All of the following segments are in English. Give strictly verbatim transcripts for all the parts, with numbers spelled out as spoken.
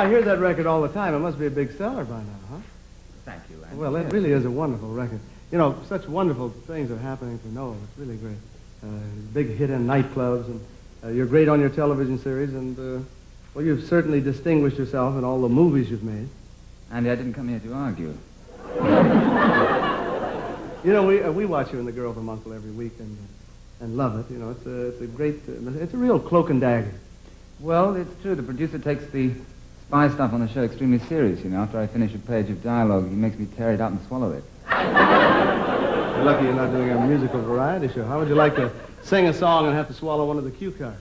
I hear that record all the time. It must be a big seller by now, huh? Thank you, Andy. Well, it really is a wonderful record. You know, such wonderful things are happening for Noel. It's really great. Uh, big hit in nightclubs, and uh, you're great on your television series, and, uh, well, you've certainly distinguished yourself in all the movies you've made. Andy, I didn't come here to argue. You know, we, uh, we watch you in The Girl from Uncle every week, and, uh, and love it. You know, it's a, it's a great, uh, it's a real cloak and dagger. Well, it's true. The producer takes the spy stuff on the show extremely serious, you know. After I finish a page of dialogue, he makes me tear it up and swallow it. You're lucky you're not doing a musical variety show. How would you like to sing a song and have to swallow one of the cue cards?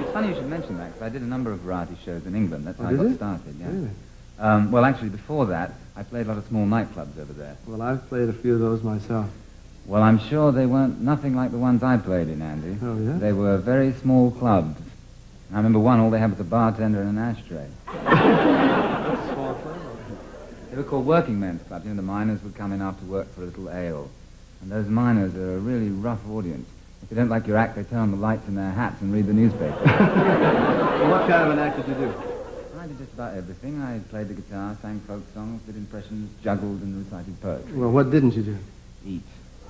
It's funny you should mention that, because I did a number of variety shows in England. That's oh, how I got it? started, yeah. Really? Um, well, actually, before that, I played a lot of small nightclubs over there. Well, I've played a few of those myself. Well, I'm sure they weren't nothing like the ones I played in, Andy. Oh, yeah? They were very small clubs. I remember one, all they had was a bartender and an ashtray. Small club? They were called working men's clubs. You know, the miners would come in after work for a little ale. And those miners are a really rough audience. If they don't like your act, they turn on the lights in their hats and read the newspaper. Well, what kind of an act did you do? I did just about everything. I played the guitar, sang folk songs, did impressions, juggled, and recited poetry. Well, what didn't you do? Eat.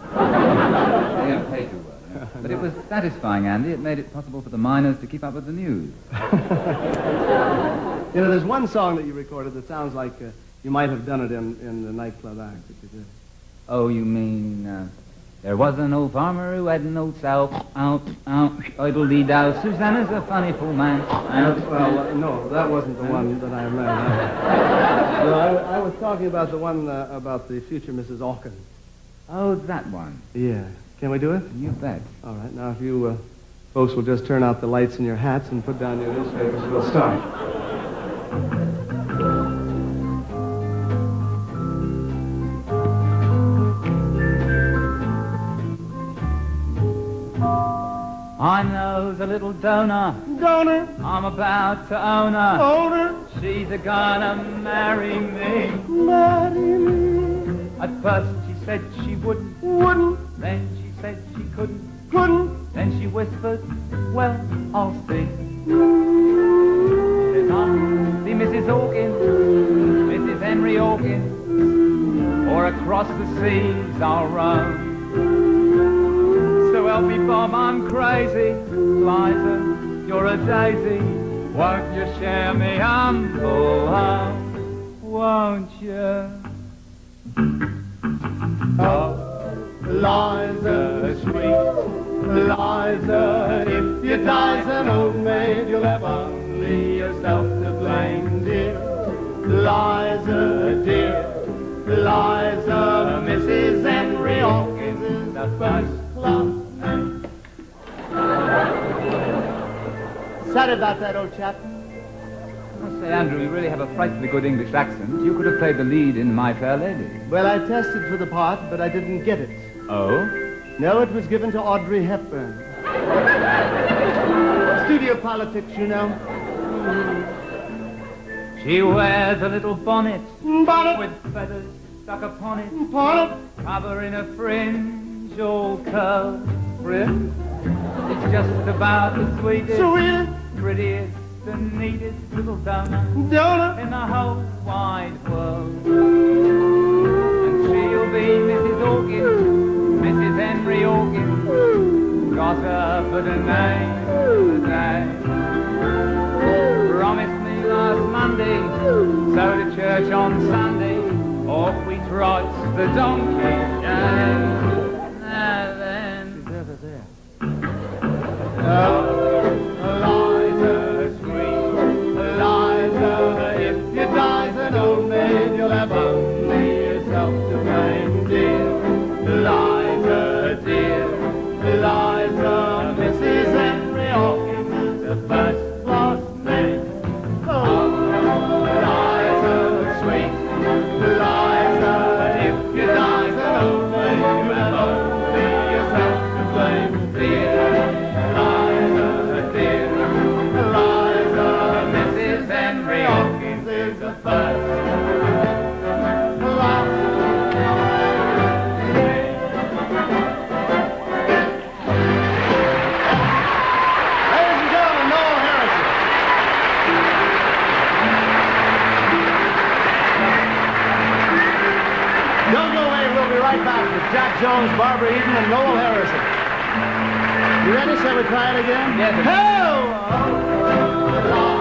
They don't pay too well. No. But it was satisfying, Andy. It made it possible for the miners to keep up with the news. You know, there's one song that you recorded that sounds like uh, you might have done it in, in the nightclub act that you did. Oh, you mean, uh, there was an old farmer who had an old sow. Out, out, idle-dee-dow. Susanna's a funny fool man. Out, well, uh, no, that wasn't the one that I meant. No, I, I was talking about the one uh, about the future Missus 'Awkins. Oh, that one. Yeah. Can we do it? You bet. All right. Now, if you uh, folks will just turn out the lights in your hats and put down your newspapers, we'll start. I know the little donor. Donor. I'm about to own her. Own her. She's a gonna marry me. Marry me. At first she said she wouldn't. Wouldn't. Then she said she couldn't. Couldn't. Then she whispered, well, I'll see. Says I'm the Missus 'Awkins, Missus Henry 'Awkins, or across the seas I'll roam. So help me, Bob, I'm crazy. Liza, you're a daisy. Won't you share me humble home? Won't you? Oh, Liza, sweet Liza, if you die's an old maid, you'll have only yourself to blame, dear. Liza, dear, Liza, Missus Henry 'Awkins is the first class name. Sorry about that, old chap. Andrew, you really have a frightfully good English accent. You could have played the lead in My Fair Lady. Well, I tested for the part, but I didn't get it. Oh? No, it was given to Audrey Hepburn. Studio politics, you know. Mm. She wears a little bonnet. Bonnet. With feathers stuck upon it. Bonnet. Covering a fringe, all curled. Fringe? It's just about the sweetest. Sweetest. Prettiest. The neatest little donut, donut in the whole wide world. And she'll be Missus 'Awkins, Missus Henry 'Awkins. Got her for the name today. Promised me last Monday, so to church on Sunday. Off we trots the donkey day. Now then, she's over there. Oh. Liza, sweet Liza, if you die, so with Jack Jones, Barbara Eden, and Noel Harrison. You ready? Shall we try it again? Yes. Hello!